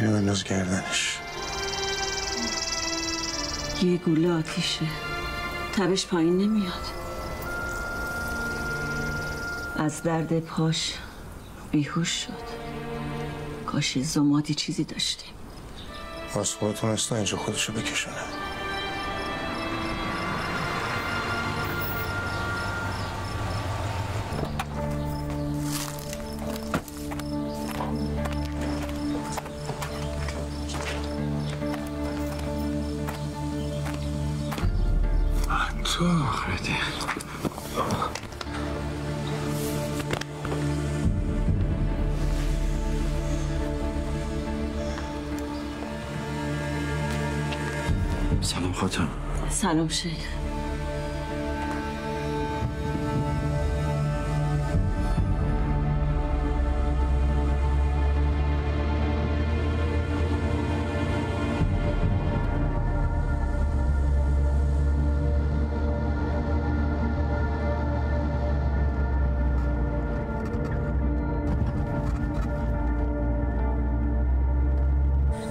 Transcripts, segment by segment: اینو بنداز گردنش. یه گوله آتیشه، تبش پایین نمیاد. از درد پاش بیهوش شد. کاشی زمادی چیزی داشتیم. واسه تونسته اینجا خودشو بکشونه. سلام خاتم. سلام شیخ.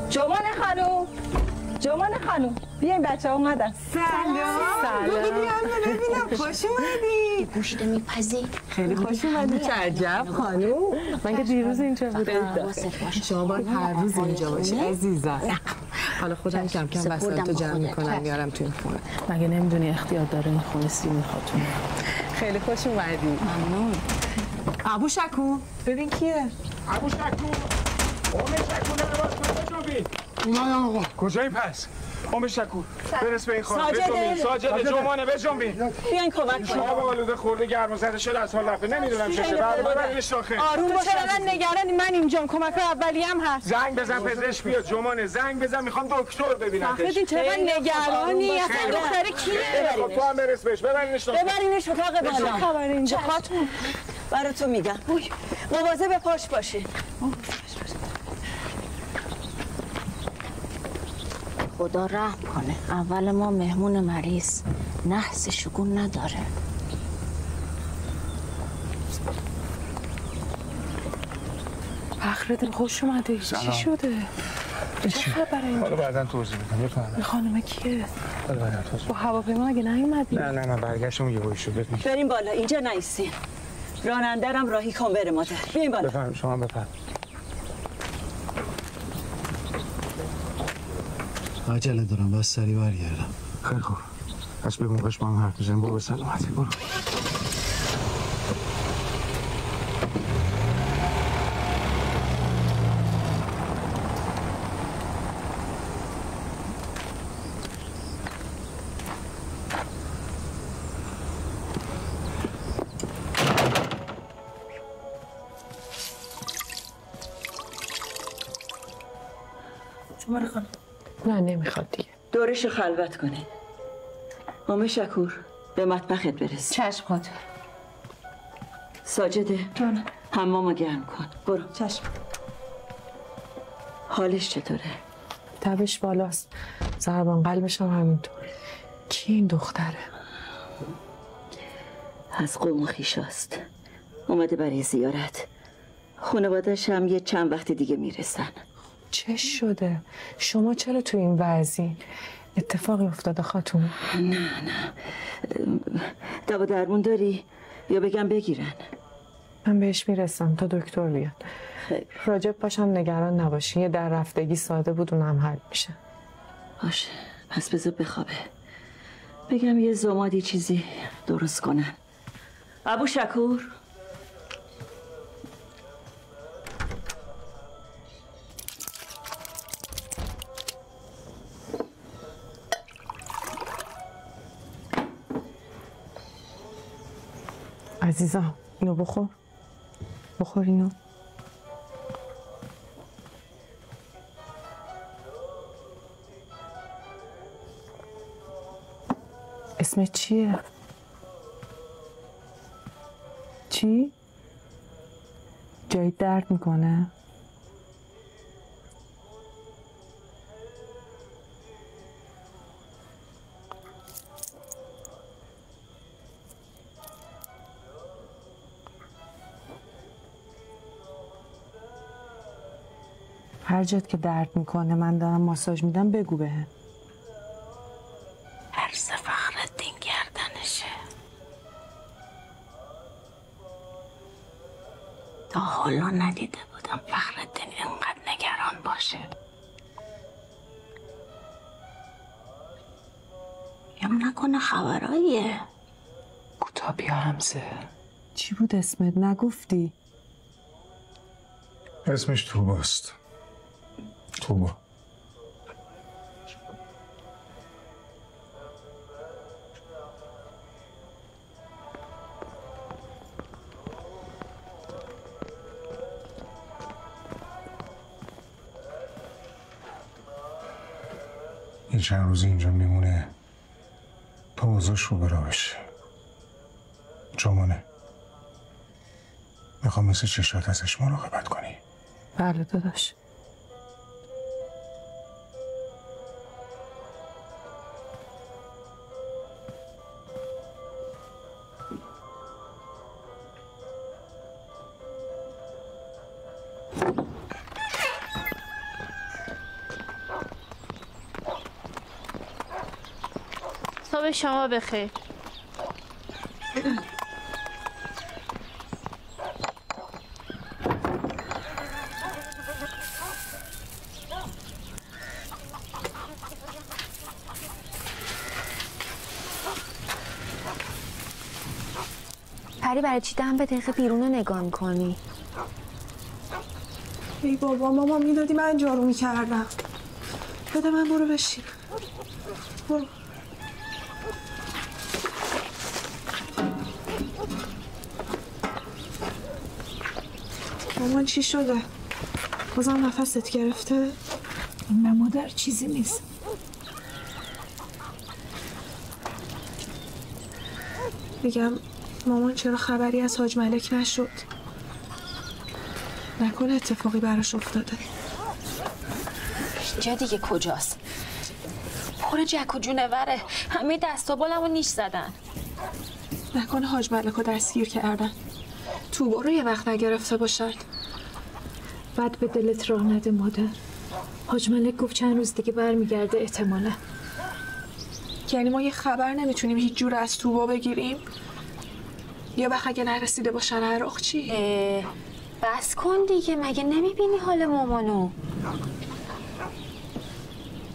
جوان خانوم، جوان خانوم، بیاین بچه ها اومدن. سلام بگی بیان ببینم. خوش اومدی. گوشت میپزی. خیلی خوش اومدی. چه عجب خانوم، من که دیروز اینجا بودم. شما هر روز اینجا باشی عزیزم. حالا خودم کم کم وسایلتو جمع میکنم میارم تو این خونه. مگه نمیدونی اختیار داره این خونه سیمی خاتون؟ خیلی خوش اومدی. ممنون. ابو شکو ببین کیه. ابو شکو اومه شکو. کجایی پس؟ اومه شکو برس به این خانه. بجنبین ساجد جمانه، بجنبین. بیاین کمک کنیم. شما آلوده خورده گرم و زده شده از حال رفته. نمیدونم چشه. برادر شاخه آروم باش. چرا نگران؟ من اینجام. کمک‌های اولیه هم هست. زنگ بزن پزشک بیاد. جمانه زنگ بزن، میخوام دکتر ببینم. خیلی چرا نگرانی؟ اصلا دختر کیه؟ تو هم برس بهش. ببرینش اتاق بالا. خبر اینجا خاتون براتون میگم. مواظب پاش باشین. خدا رحم کنه. اول ما مهمون مریض، نحس شگون نداره. فخر دل خوش اومده. چی شده؟ چه خبره اینجا؟ حالا بعداً توضیح میدم. بفهمید. این خانومه کیه؟ حالا بعداً توضیح. با هواپیما مگه نیومدی؟ نه برگشتم یهو شد. بریم بالا. اینجا نایسین. رانندرم راهی کن بره مادر. بیاین بالا. بفهم شما بفهم. عجله دارم، بس سریع برگردم. خیلی خوب. پس به موقعش با هم حرف بزنیم. برو به سلامتی. برو. شما رو نه نمیخواد دیگه. دورش خلوت کنه. اومه شکور به مطبخت برس. چشم خاطر. ساجده جانم، حمامو گرم کن. برو. چشم. حالش چطوره؟ تبش بالاست. ضربان قلبش هم همینطور. کی این دختره؟ از قوم خویشاست. اومده برای زیارت. خانواده‌اش هم یه چند وقت دیگه میرسن. چه شده؟ شما چرا تو این وضعی؟ اتفاقی افتاده خاتون؟ نه دوا درمون داری؟ یا بگم بگیرن؟ من بهش میرسم تا دکتر بیاد. راجب پاشم نگران نباشین. یه در رفتگی ساده بود، اونم حل میشه. باشه پس بذار بخوابه. بگم یه زمادی چیزی درست کنن. ابو شکور عزیزم اینو بخور. بخور اینو. اسم چیه؟ چی؟ جای درد میکنه؟ هر جات که درد میکنه من دارم ماساژ میدم بگو بهم. عرض فخرالدین گردنشه. تا حالا ندیده بودم فخرالدین اینقدر نگران باشه. یم نکنه خبراییه. کوتا بیا همسه. چی بود اسمت نگفتی؟ اسمش توباست. توبا. این چند روز اینجا میمونه تا وضعش رو برا بشه. جامانه میخوام مثل چشات ازش مراقبت کنی. بله داداش. صبح شما بخیر. پری برای چی دم به دقیقه بیرون رو نگاه میکنی؟ ای بابا ماما میدادی من جارو میکردم. بده من برو بشین. برو. مامان چی شده؟ بازم نفست گرفته؟ نه مادر چیزی نیست. میگم مامان چرا خبری از حاج ملک نشد؟ نکنه اتفاقی براش افتاده. اینجا دیگه کجاست؟ پر جک و جونوره. همه دست و بالمو نیش زدن. نکنه حاج ملک رو دستگیر کردن. توبا رو یه وقت نگرفته باشن. بد به دلت راه نده مادر. حاج ملک گفت چند روز دیگه برمیگرده احتمالا. یعنی ما یه خبر نمیتونیم هیچ جور از توبا بگیریم؟ یا بخ اگه نرسیده باشن عراق چی؟ بس کن دیگه مگه نمیبینی حال مامانو؟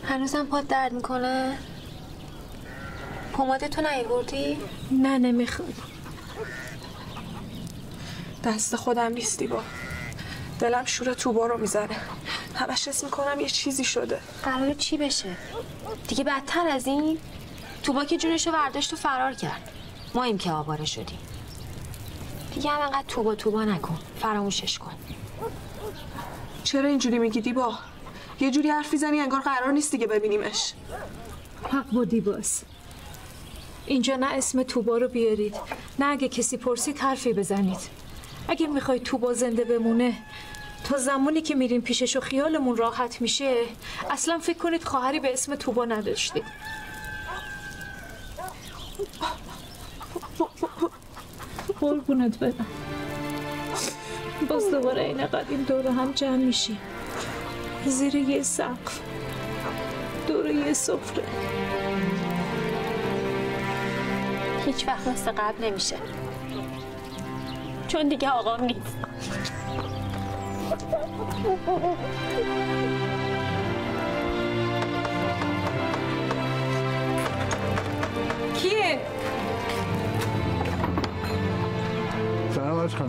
هنوزم پات درد میکنه؟ پماده تو نیاوردی؟ نه نمیخوام. دست خودم نیستی با. دلم شور توبا رو میزنه. همش حس میکنم یه چیزی شده. قراره چی بشه؟ دیگه بدتر از این؟ توبا که جونشو برداشت و فرار کرد. ما ایم که آواره شدیم. دیگه هم انقدر توبا توبا نکن. فراموشش کن. چرا اینجوری میگی دیبا؟ یه جوری حرفی زنی انگار قرار نیست دیگه ببینیمش. حق با دیباست. اینجا نه اسم توبا رو بیارید نه اگه کسی پرسید حرفی بزنید. اگه میخوای توبا زنده بمونه تا زمانی که میریم پیشش و خیالمون راحت میشه اصلا فکر کنید خواهری به اسم توبا نداشتید. قربونت برم. باز دوباره این قدیم دور هم جمع میشیم زیر یه سقف دور یه سفره. هیچ وقت مثل قبل نمیشه چون دیگه آقام نیست. کیه؟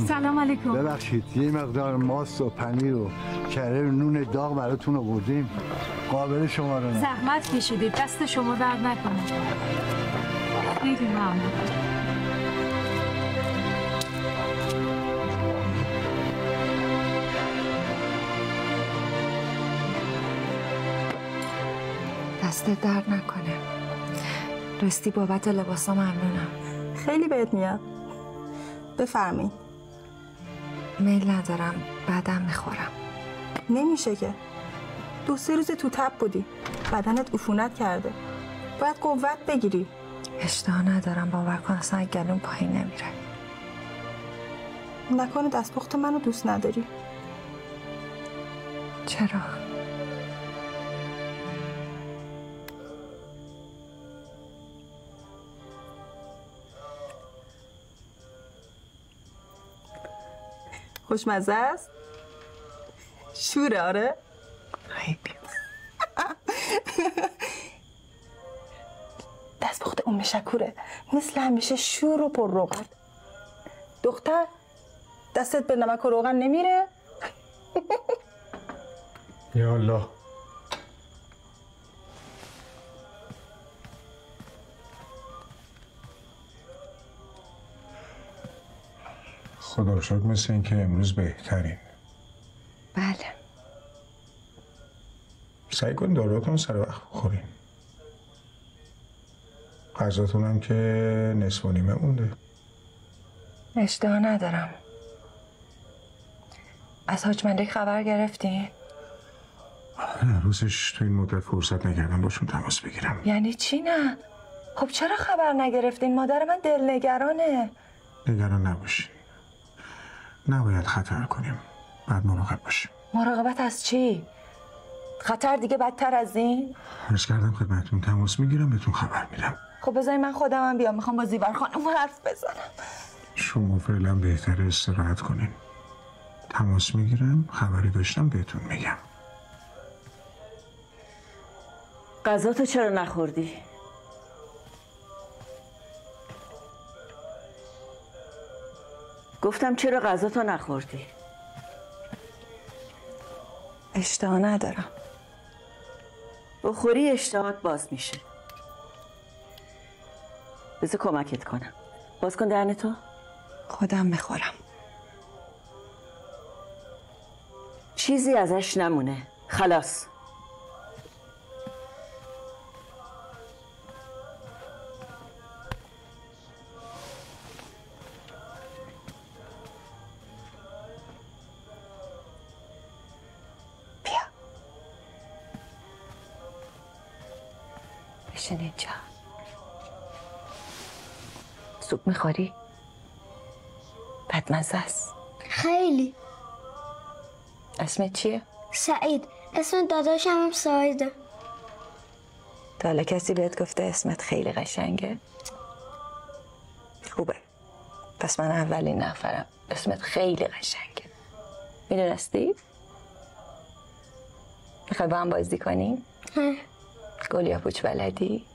سلام علیکم. ببخشید یه مقدار ماست و پنیر و کره و نون داغ براتون آوردیم. قابل شما رو. زحمت کشیدید دست شما درد نکنه. خیلی ممنون. دستت درد نکنه. راستی بابت لباسا ممنونم. خیلی بهت میاد. بفرمایید. میل ندارم بعدم میخورم. نمیشه که. دو سه روز تو تب بودی. بدنت عفونت کرده. باید قوت بگیری. اشتها ندارم باور کن اصلا گلوم پایین نمیره. نکنه دستپخت منو دوست نداری. چرا؟ خوشمزه است؟ شوره آره؟ ای بیا دست بخواد ام شکوره، مثل همیشه شور و پر روغن. دختر دستت به نمک و روغن نمیره؟ یا الله خدا رو شکر مثل این که امروز بهترین. بله سعی کنین داروهاتون سر وقت بخورین، غذاتون هم که نصف و نیمه مونده. اشتها ندارم. از حاج ملک خبر گرفتین؟ نه روزش تو این مدت فرصت نکردم باشون تماس بگیرم. یعنی چی نه؟ خب چرا خبر نگرفتین؟ مادر من دلنگرانه. نگران نباشی، نباید خطر کنیم، بعد مراقب باشیم. مراقبت از چی؟ خطر دیگه بدتر از این؟ عرض کردم خدمتتون، تماس میگیرم بهتون خبر میدم. خب بذاری من خودم هم بیام، میخوام با زیور خانم حرف بزنم. شما فعلا بهتره استراحت کنین، تماس میگیرم خبری داشتم بهتون میگم. غذا تو چرا نخوردی؟ گفتم چرا غذا تو نخوردی؟ اشتها ندارم. بخوری اشتهات باز میشه. بذار کمکت کنم. باز کن دهن تو. خودم میخورم. چیزی ازش نمونه. خلاص. اینجا سوپ میخوری؟ بدمزه است خیلی. اسمت چیه؟ سعید. اسم داداشم هم سعیده. تا حالا کسی بهت گفته اسمت خیلی قشنگه؟ خوبه، پس من اولین نفرم. اسمت خیلی قشنگه. میدونستی؟ میخوای با هم بازی کنی؟ نه. گل یا پوچ بلدی؟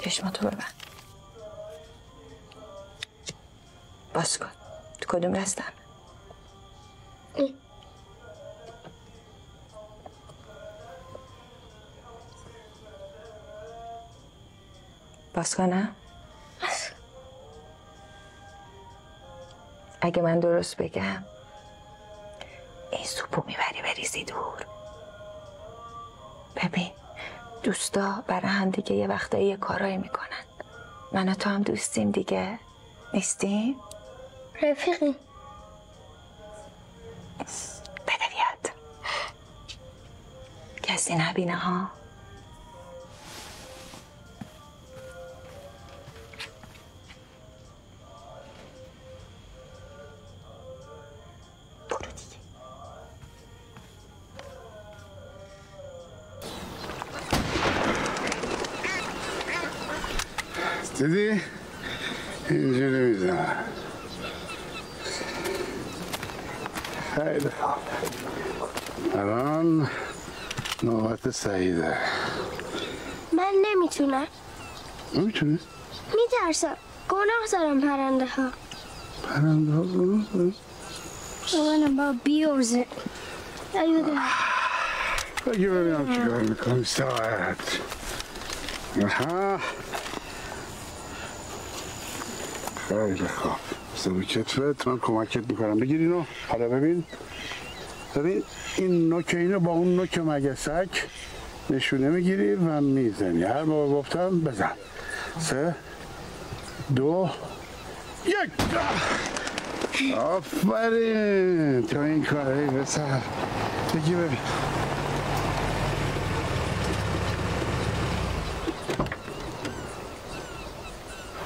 چشماتو ببند. باز کن. تو کدوم دستم؟ باز کنم؟ اگه من درست بگم این سوپو میبری بریزی دور. ببین دوستا برای هم دیگه یه وقتایی یه کارایی میکنن. من و تو هم دوستیم دیگه، نیستیم؟ رفیقی. بدویت کسی نبینه ها. دیدی؟ اینجوری میزنم. خیلی خوب. الان نوبت سعیده. من نمیتونم. نمیتونی؟ میترسم. گناه دارم پرنده ها. پرنده ها گناه دارم؟ منم با بیوزه. ایوده. بگی ببینم چیکار میکنم. ساعت. آها. خیلی خوب. بسته کتفت من کمکت میکنم. بگیر اینو. حالا ببین. ببین این نوک اینو با اون نوک مگسک نشونه میگیری و میزنی. هر بار گفتم بزن. 3، 2، 1. آفرین. تو این کارهی بسر. بگی ببین.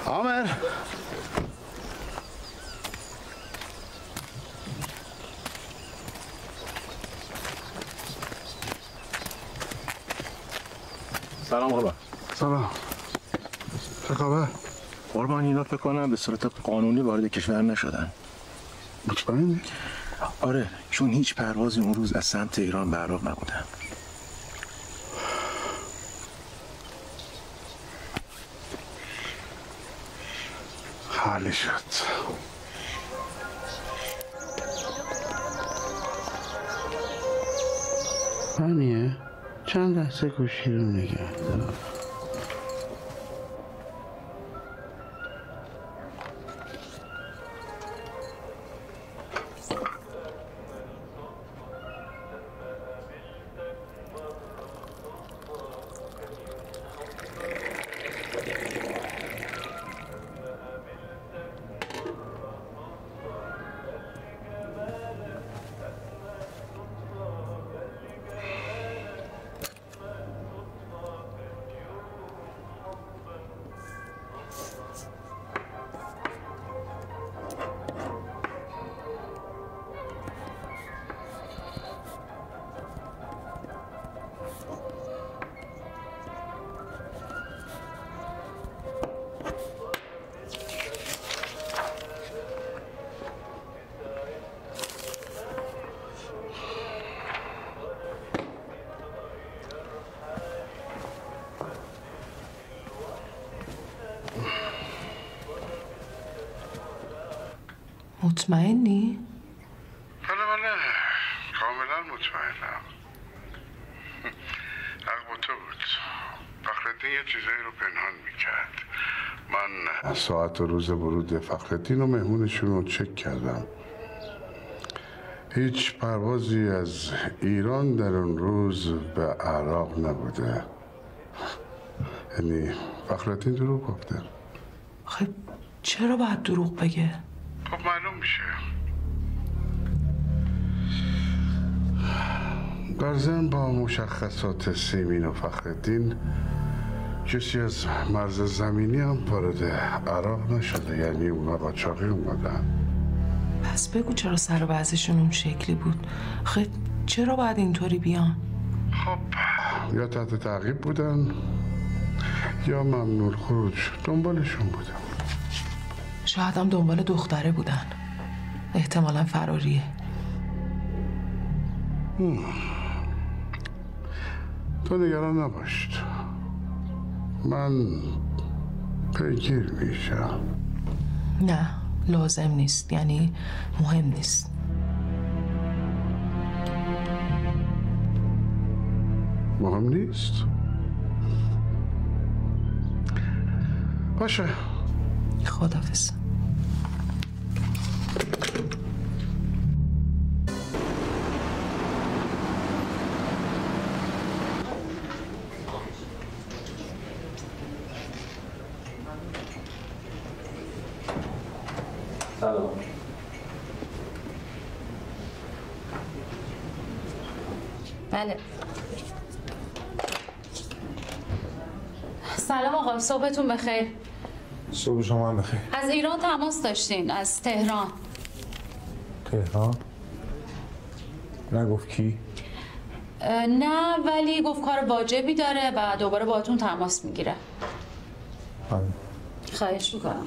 عامر سلام آقا. سلام. چه خبر؟ قربان اینا فکر کنم به صورت قانونی وارد کشور نشدن. مطمئنی؟ آره، چون هیچ پروازی اون روز از سمت ایران به عراق نبودن. خالی شد. منیه؟ چند لحظه گوشی رو نگه دار. مطمئنی؟ بله کاملا مطمئنم. حق با تو بود. فخرالدین یه چیزایی رو پنهان میکرد. من ساعت و روز ورود فخرالدین و مهمونشون رو چک کردم. هیچ پروازی از ایران در اون روز به عراق نبوده. یعنی فخرالدین دروغ گفته. خب چرا باید دروغ بگه؟ خب معلوم میشه. در ضمن با مشخصات سیمین و فخرالدین کسی از مرز زمینی هم وارد عراق نشده، یعنی اونا قاچاقی اومدن. پس بگو چرا سر و بعضشون اون شکلی بود؟ خب چرا باید اینطوری بیان؟ خب یا تحت تعقیب بودن یا ممنوع خروج، دنبالشون بودم. شاید هم دنبال دختره بودن. احتمالا فراریه. تو نگران نباشت، من پیگیر میشم. نه لازم نیست، یعنی مهم نیست. مهم نیست؟ باشه خداحافظ. بله. سلام آقا، صبحتون بخیر. صبح شما هم بخیر. از ایران تماس داشتین، از تهران. تهران؟ نگفت کی؟ نه ولی گفت کار واجبی داره و دوباره باهاتون تماس میگیره. بله. خواهش میکنم.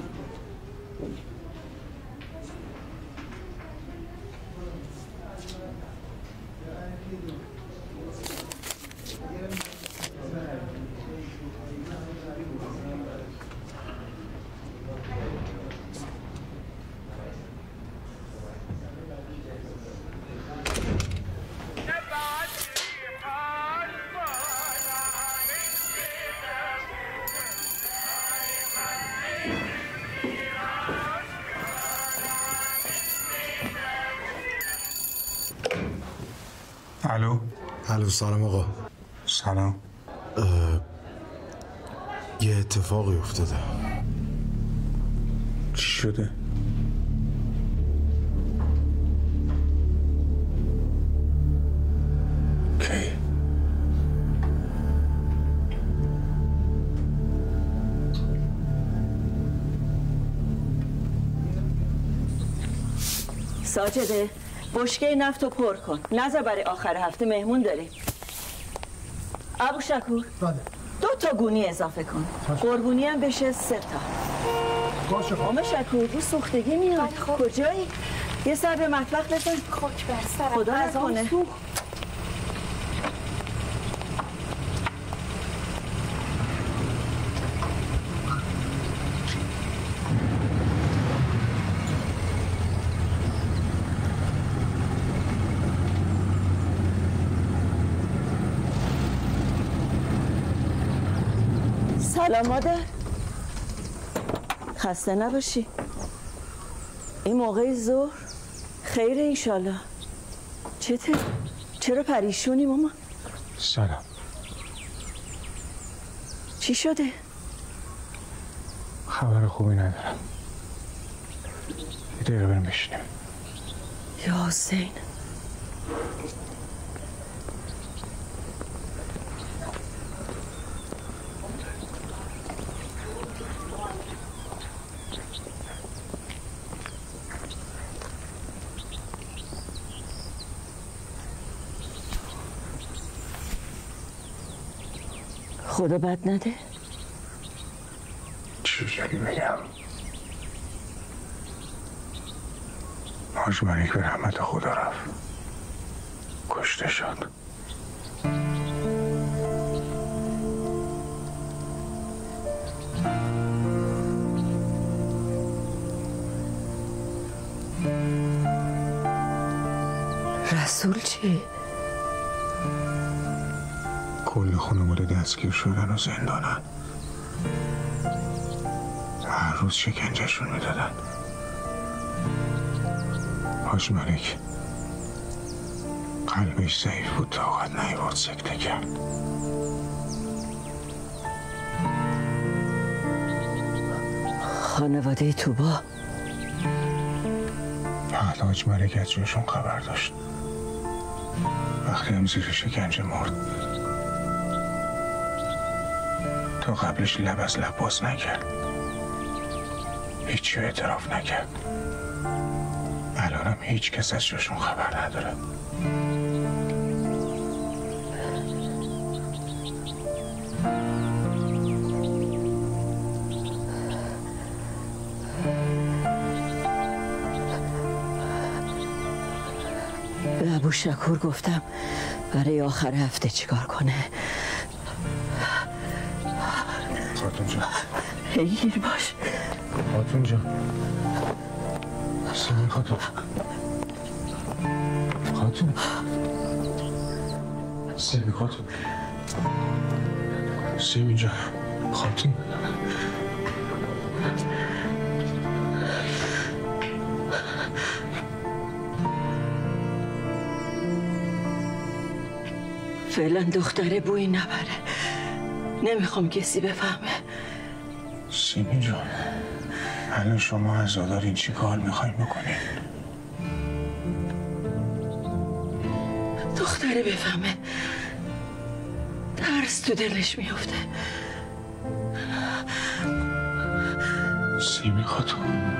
سلام آقا. سلام. یه اتفاقی افتاده. چی شده؟ کی؟ ساجده بشکه نفت رو پر کن، نذار برای آخر هفته مهمون داریم. ابو شکور. بله. دو تا گونی اضافه کن، قربونی هم بشه 3 تا. خامه شکر رو سوختگی میاد. کجایی؟ یه سر به مطبخ بزن. خاک بر سرم، خدا از آن سوخت. سلام مادر، خسته نباشی. این موقع ظهر خیره انشالله. چته؟ چرا پریشونی ماما؟ سلام. چی شده؟ خبر خوبی ندارم. دیگه رو بریم بشینیم. یا حسین، خدا بد نده. چیزی بگم؟ حاج ملیک به رحمت خدا رفت، کشته شد. رسول چی؟ کل خانواده دستگیر شدن و زندانن. هر روز شکنجهشون میدادن. حاج ملیک قلبش ضعیف بود، طاقت نیاورد سکته کرد. خانواده توبا؟ فقط حاج ملیک از جوشون خبر داشت. وقتی هم زیر شکنجه مرد، تا قبلش لب از لب باز نکرد، هیچی رو اعتراف نکرد. الانم هیچ کس از جاشون خبر نداره. به ابو شکور گفتم برای آخر هفته چیکار کنه. خاتون جان هیگیر باش. خاتون جان، سلام خاتون. خاتون سیمی، خاتون سیمی جان، خاتون فعلا دختره بوی نبره. نمیخوام کسی بفهمه. سیمی جان، الان شما عزادارین، چی کار میخواین بکنین؟ دختره بفهمه، ترس تو دلش میفته. سیمی خاتون،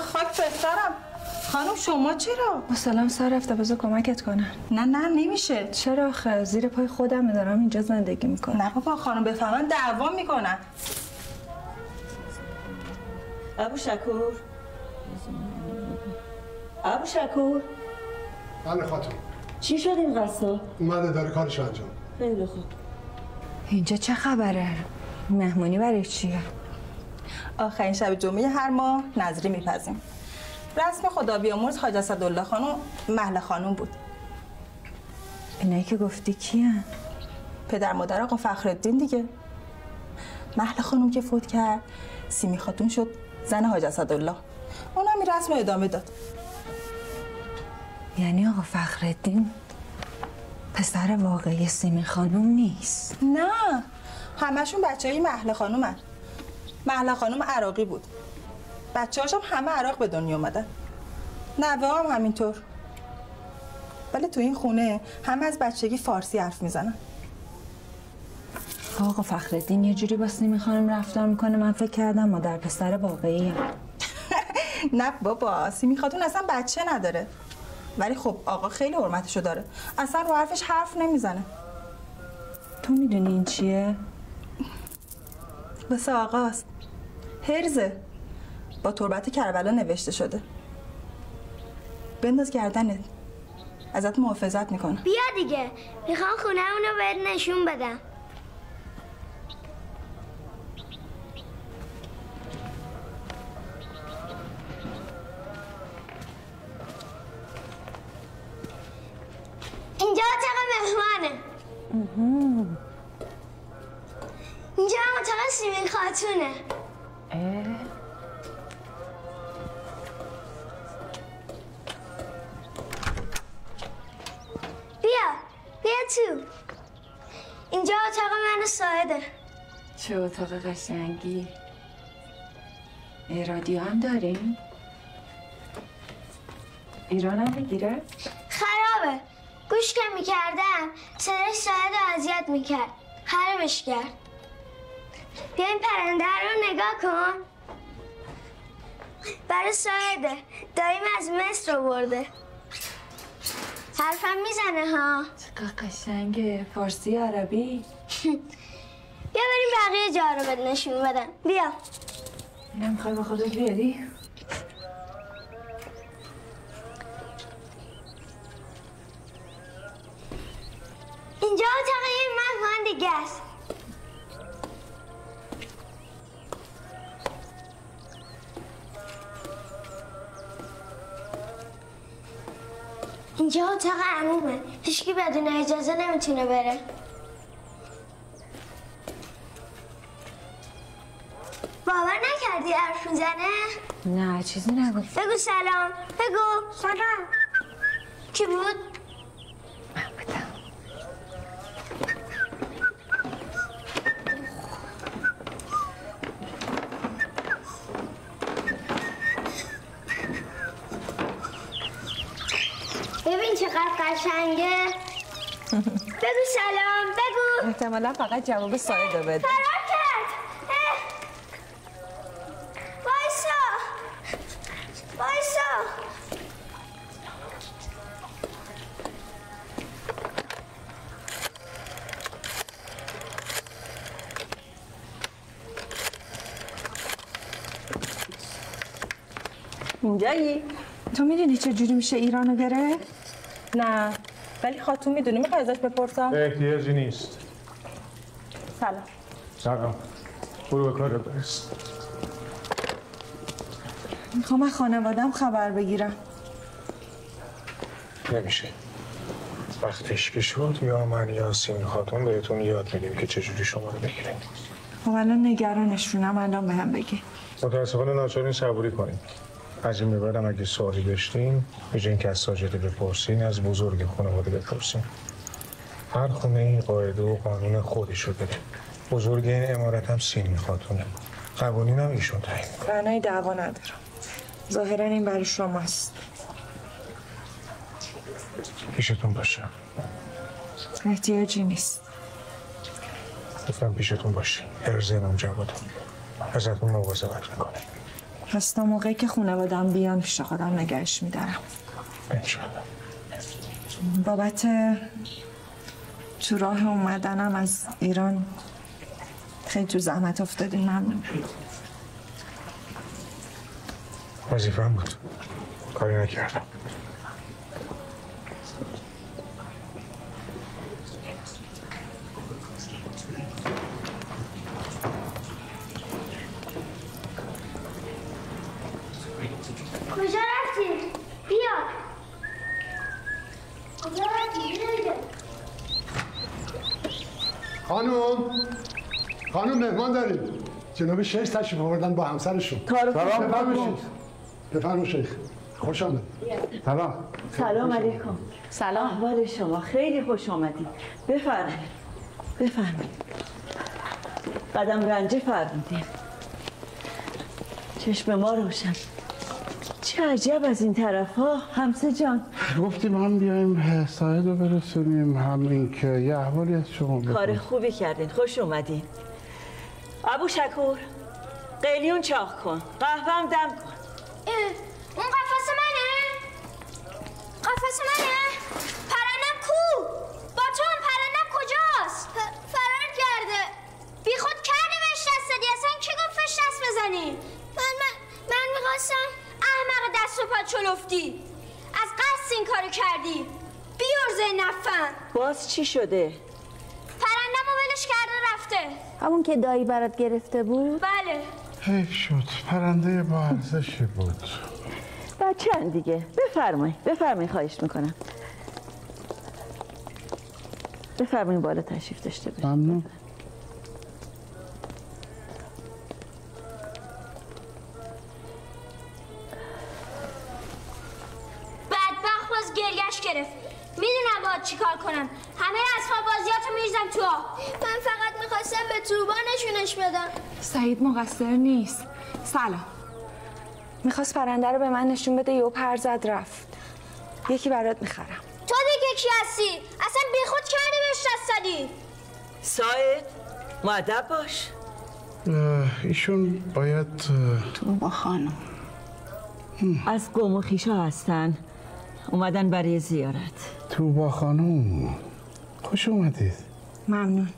خاک به سرم. خانم شما چرا؟ با سلام سر رفته بذار کمکت کنم. نه نمیشه. چرا آخه؟ زیر پای خودم میدارم اینجا زندگی میکنم. نه بابا خانم بفهمن دعوا میکنن. ابو شکور بله خاتون. چی شد این قصه؟ اومده داره کارشو انجام. خیلی خوب. اینجا چه خبره؟ مهمونی برای چیه؟ آخرین شب جمعه هر ماه نظری میپزیم. رسم خدا بیامرز حاج اسدالله خانم مهله خانم بود. اینایی که گفتی کیان؟ پدر مادر آقا فخرالدین دیگه. مهله خانم که فوت کرد، سیمی خاتون شد زن حاج اسدالله. اون هم این رسم ادامه داد. یعنی آقا فخرالدین پسر واقعی سیمی خانم نیست؟ نه، همشون بچه‌های مهله خانومن. مهله خانم عراقی بود. بچه‌هاش هم همه عراق به دنیا اومدن. نوه‌ها هم همینطور. ولی تو این خونه همه از بچگی فارسی حرف میزنن. آقا فخرالدین یه جوری با سیمی خانم رفتار میکنه من فکر کردم مادر پسر واقعیه. نه بابا، سیمی خاتون اصلا بچه نداره. ولی خب آقا خیلی حرمتشو داره. اصلا رو حرفش حرف نمیزنه. تو میدونی این چیه؟ واسه آقاست. هرزه. با تربت کربلا نوشته شده. بنداز گردنت. ازت محافظت میکنه. بیا دیگه. میخوام خونه اونو بهت نشون بدم. اینجا اتاق مهمانه. اینجا اتاق سیمین خاتونه. بیا تو. اینجا اتاق من ساعده. چه اتاق قشنگی. رادیو هم داریم؟ ایران هم میگیره؟ خرابه. گوش که میکردم صدای ساعد رو اذیت میکرد. خرابش کرد. بیا این پرنده رو نگاه کن. برای ساعده. داریم از مصر رو برده. حرفم میزنه ها. چقدر قشنگه. فارسی عربی. بیا بریم بقیه جا رو بد نشون بدن. بیا. اینم میخوای با خودت بیاری؟ اینجا اتاق یه مهمان دیگه است. اینجا اتاق عمومه. هیچکی بدون اجازه نمیتونه بره. باور نکردی حرف میزنه؟ نه چیزی نگفت. بگو سلام. بگو سلام. کی بود؟ من بودم. ببین چقدر قشنگه. بگو سلام. بگو. احتمالا فقط جواب ساعده بده. فرار کرد. وایسا اینجایی. تو میدونی چه جوری میشه ایرانو گره؟ نه ولی خاتون میدونه. میخوای ازش بپرسم؟ احتیاجی نیست. سلام. برو به کارت برس. میخوام از خانوادم خبر بگیرم. نمیشه. وقتش که شد یا من یا سیمین خاتون بهتون یاد میدیم که چجوری شما رو بگیریم. خب الان نگرانشونم. الان به هم بگی. متاسفانه ناچارین صبوری کنیم. از این ببرم اگه سوالی داشتیم بجای اینکه از ساجده بپرسین از بزرگ خانواده بپرسین. هر خونه این قاعده و قانون خودشو داره. بزرگ این عمارت هم سیمین خاتونه. قوانین هم ایشون تعیین میکنه. معنای دعوا ندارم. ظاهرا این برای شماست. پیشتون باشه. احتیاجی نیست. گفتم پیشتون باشه. هر زنم جوادم. ازتون مواظبت میکنه. پس تا موقعی که خانواده‌ام بیان پیش خودم نگهش می‌دارم. انشالله. بابت تو راه اومدنم از ایران خیلی تو زحمت افتادین، ممنون. وظیفه‌ام بود، کاری نکردم. کجا رفتی؟ بیا. کجا رفتی؟ خانم مهمان داریم. جناب شیخ تشریف آوردن با همسرشون. سلام بفرمایید. بفرمایید شیخ. خوش آمد. سلام. سلام علیکم. سلام. احوال شما؟ خیلی خوش آمدید. بفرمایید. بفرمایید. قدم رنجه فرمودید. چشم ما روشن. چه عجب از این طرف ها همسه جان. گفتیم هم بیایم ساید رو برسونیم، هم اینکه یه احوالی از شما بکنیم. کار خوبی کردین، خوش اومدین. ابو شکور قلیون چاق کن، قهوه‌ام دم کن. اون قفس منه؟ قفس منه؟ پرندم کو؟ باتون پرندم کجاست؟ فرار کرده. بیخود کردی بهش دست زدی، اصلا کی گفت بهش دست بزنی؟ من می‌خواستم احمق دست و پا چلفتی، از قصد این کارو کردی، بیارزه نفهم. باز چی شده؟ پرندم رو ولش کرده رفته. همون که دایی برات گرفته بود؟ بله. حیف شد، پرنده با ارزشی بود. بچه‌ام دیگه، بفرمایید خواهش میکنم. بفرمایید بالا تشریف داشته باشید. ممنون. میدونم باید چی کار کنم، همه اصفا بازیاتو میریزم تو آب. من فقط میخواستم به توبا نشونش بدم. سعید مقصر نیست. سلام. میخواست پرنده رو به من نشون بده، یهو پر زد رفت. یکی برات میخرم. تو دیگه کی هستی؟ اصلا بیخود کردی بهش دست زدی. سعید مؤدب باش. ایشون باید توبا خانم از قوم و خویشا هستن، اومدن برای زیارت. توبا خانم خوش اومدید. ممنون.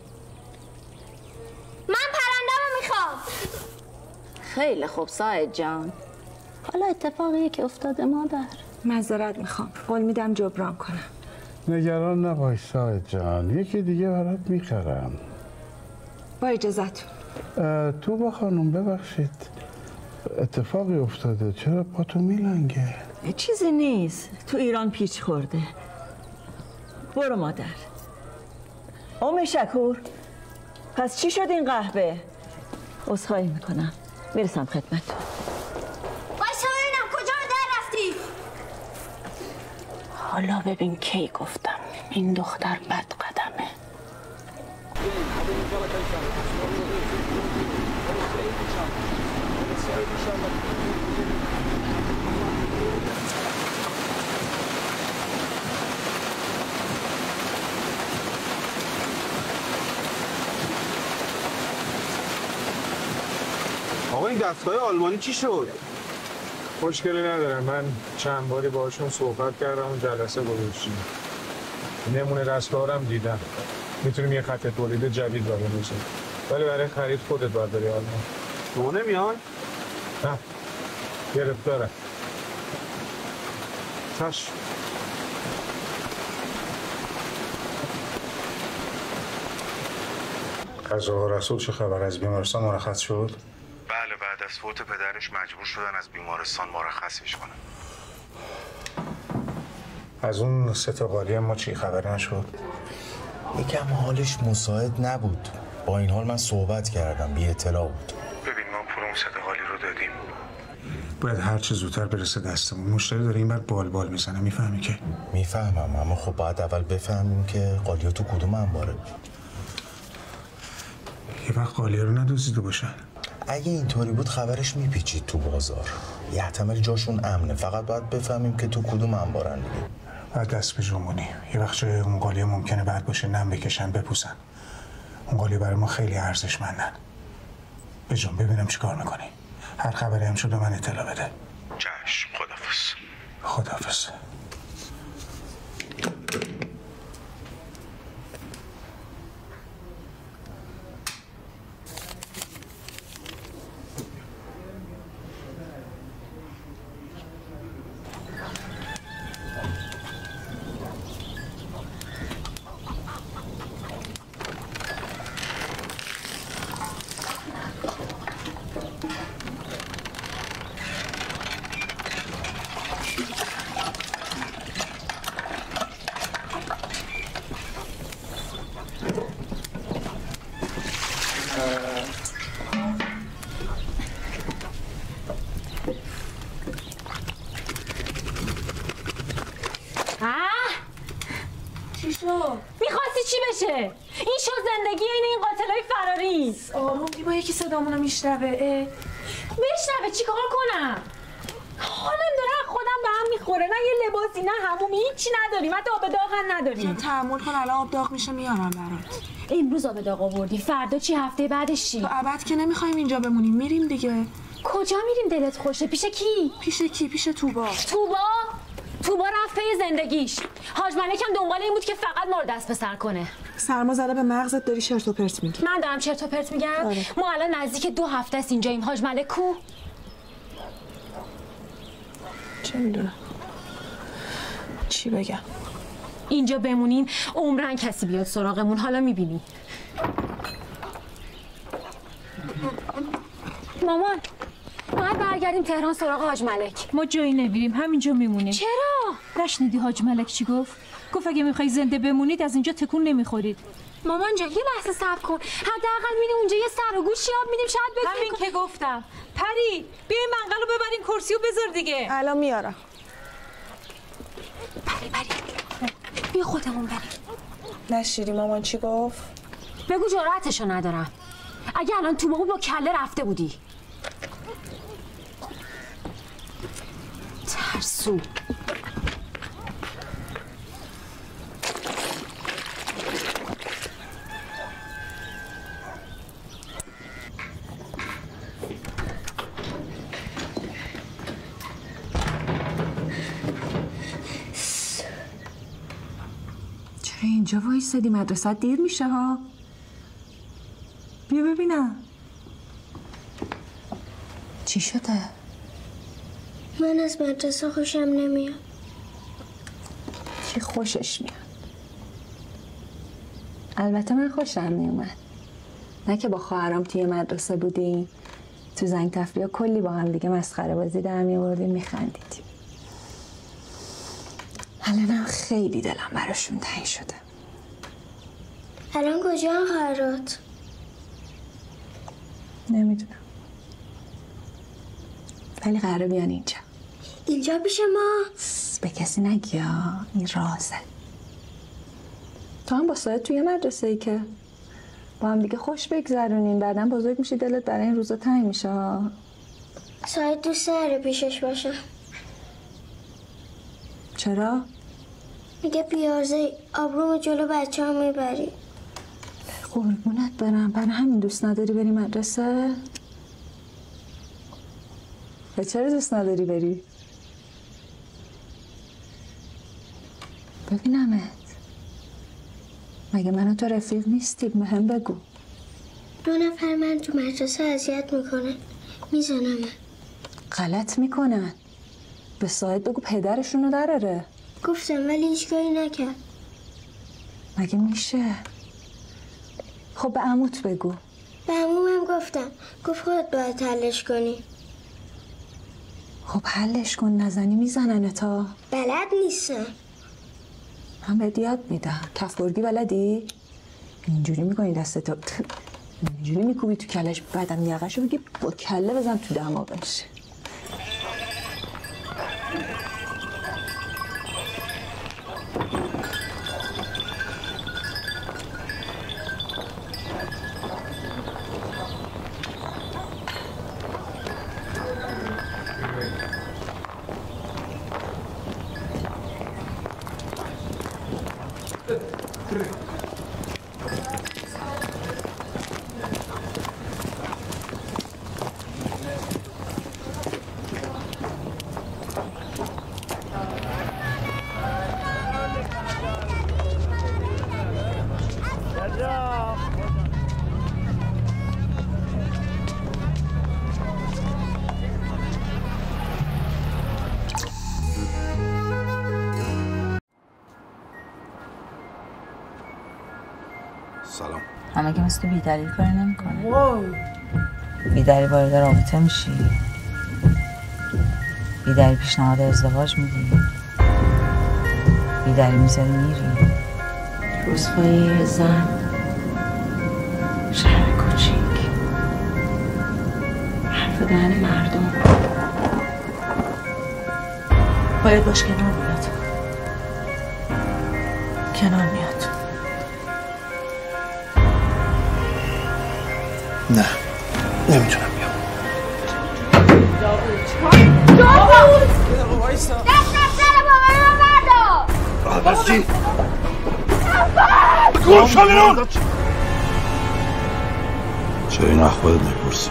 من پرنده‌مو میخوام. خیلی خوب سعید جان. حالا اتفاقیه که افتاده مادر. معذرت میخوام، قول میدم جبران کنم. نگران نباش سعید جان، یکی دیگه برات میخرم. با اجازتون. توبا خانم ببخشید، اتفاقی افتاده، چرا پاتو میلنگه؟ چیزی نیست، تو ایران پیچ خورده. برو مادر. ام شکور پس چی شد این قهوه؟ عذرخواهی میکنم، میرسم خدمتتون. وایسا ببینم کجا رو در رفتی؟ حالا ببین کی گفتم این دختر بد قدمه. آقا این دستگاه آلمانی چی شد؟ مشکلی ندارم، من چند باری باهاشون صحبت کردم و جلسه گذاشتیم. نمونه دستگاه هم دیدم، میتونیم یه خط تولید جدید برای بزنیم، ولی برای خرید خودت باید بری آلمان. شما نمیان؟ نه، گرفتاره. چشم. از رسول چه خبر؟ از بیمارستان مرخص شد؟ بله، بعد از فوت پدرش مجبور شدن از بیمارستان مرخصش کنن. از اون ستقالی ما چی خبری نشد؟ یکم حالش مساعد نبود، با این حال من صحبت کردم، بی اطلاع بود. ببین ما پول اون ستقالی رو دادیم، باید هر چه زودتر برسه دستمون. مشتری داره این بر بال میزنه، میفهمی که؟ میفهمم، اما خب باید اول بفهمیم که قالی‌ها تو کدوم انباره. یه وقت قالی‌ها رو ندزدیده باشن. اگه اینطوری بود خبرش میپیچید تو بازار. یه احتمال جاشون امنه، فقط باید بفهمیم که تو کدوم انبارن دیگه. بعد دست به جنبونی. یه وقت جای اون قالی‌ها ممکنه بعد باشه، نم بکشن، بپوسن. اون قالی‌ها برای ما خیلی ارزشمندن. به جنب ببینم چیکار می‌کنی. هر خبری هم شد من اطلاع بده. چشم، خداحافظ. خداحافظ. این شو زندگی این قاتلای فراری. آروم دیما، یکی صدامونو میشنوه. بشنوه چیکار کنم؟ حالم داره خودم به هم میخوره. نه یه لباسی نه همومی، هیچی نداریم. حتی آب داغ هم نداریم. تحمل کن، الان آب داغ میشه میارم برات. امروز آب داغ آوردی، فردا چی، هفته بعدش چی؟ تو ابد که نمیخوایم اینجا بمونیم، میریم دیگه. کجا میریم دلت خوشه؟ پیش کی؟ پیش کی؟ پیش توبا. توبا؟ توبا رفت پی زندگیش. حاج ملکم دنبال این بود که فقط ما رو دست به سر کنه. سرما زده به مغزت، داری چرت و پرت میگی. من دارم چرت و پرت میگم؟ آره. ما الان نزدیک 2 هفته است اینجاییم. حاج ملک کو؟ چه میدونم چی بگم. اینجا بمونیم عمرن کسی بیاد سراغمون. حالا میبینی. مامان باید برگردیم تهران سراغ حاج ملک. ما جایی نمیریم، همینجا میمونیم. چرا؟ نشنیدی حاج ملک چی گفت؟ گفت اگه میخوای زنده بمونید از اینجا تکون نمیخورید. مامان جان یه لحظه صبر کن، حداقل میریم اونجا یه سر و گوشی آب میدیم، شاید بتونیم. همین که گفتم. پری بیا این منقلو ببرین کرسی و بذار دیگه. الان میارم. پری بیا خودمون بریم. نشیدی مامان چی گفت؟ بگو جرأتشو ندارم. اگه الان تو با کله رفته بودی. ترسو. اینجا وایستدی، مدرسه دیر میشه ها. بیا ببینم چی شده. من از مدرسه خوشم نمیاد. چی خوشش میاد؟ البته من خوشم نمیاد. نه که با خواهرام توی مدرسه بودیم، تو زنگ تفریح کلی با هم دیگه مسخره بازی در می‌آوردیم، میخندیدیم. الانم خیلی دلم براشون تنگ شده. الان کجا خواهرات؟ نمیدونم، ولی قراره بیان اینجا. اینجا پیش ما؟ به کسی نگی ها، این رازه. تو هم با ساید توی مدرسه ای که با هم دیگه خوش بگذرونین، بعدم بزرگ میشی دلت برای این روزا تنگ میشه ها. ساید دوست داره پیشش باشه. چرا؟ میگه بیارزه آبرومو جلو بچه ها میبری. قربونت برم، برای همین دوست نداری بری مدرسه؟ و چرا دوست نداری بری؟ ببینمت. مگه من و تو رفیق نیستیم؟ مهم بگو. 2 نفر من تو مدرسه اذیت میکنن، میزنم. غلط میکنن. به ساید بگو پدرشونو دراره. گفتم ولی هیچ کاری نکرد. مگه میشه؟ خب به عموت بگو. به عمومم گفتم، گفت خودت باید حلش کنی. خب حلش کن، نزنی میزنن تا. بلد نیستم. من بهت یاد میدم. کفگرگی بلدی؟ اینجوری میکنی دستتو، اینجوری میکوبی تو کلش، بعدم یقهشو بگی با کله بزن تو دماغش. سلام. همه که مثل بیدلیل کاری نمیکنه. واو. بیدلیل وارد رابطه میشی. بیدلیل پیشنهاد ازدواج میدی. بیدلیل میذاری میری. رسوایی زن شهر کوچیک، حرف دهن مردم. باید باش کنار بیاد. کنار میاد. نه، نمیتونم بیام. داوود! دست از سر بابا من بردار! عباس جی! داوود! گوش کن بیرون! چرا این اخوالت نپرسی؟